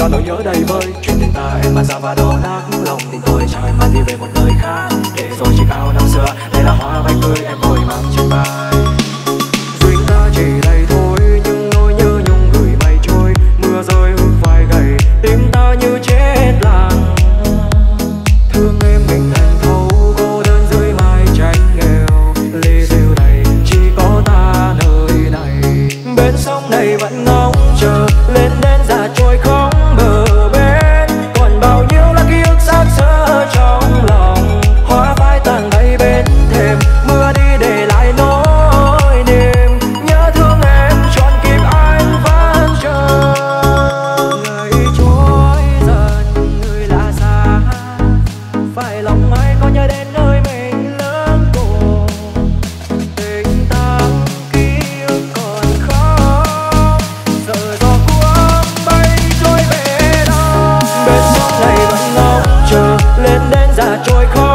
do nỗi nhớ đầy vơi. Chuyện tình ta em mà ra và đổ nát lòng tình tôi, chẳng em mà đi về một nơi khác. Để rồi chiếc áo năm xưa, đây là hoa bay tươi em ngồi mang trên vai. Duyên ta chỉ đây thôi, nhưng nỗi nhớ nhung gửi bay trôi. Mưa rơi hương phai gầy, tim ta như chết lặng. Thương em mình anh thấu, cô đơn dưới mái tranh nghèo. Ly rượu này chỉ có ta nơi này. Bên sông này vẫn ngóng chờ lên đến già trôi không bờ bến. Còn bao nhiêu là ký ức xác xơ trong lòng. Hoa phai tàn đầy bên thềm, mưa đi để lại nỗi niềm. Nhớ thương em trọn kịp anh vẫn chờ. Ngày trôi dần người lạ xa, phải lòng ai có nhớ đến nơi mình lớn cổ. Tình ta ký ức còn khó, giờ gió cuốn bay trôi về đâu. Bên sông này vẫn ngóng chờ lên đến già trôi khó.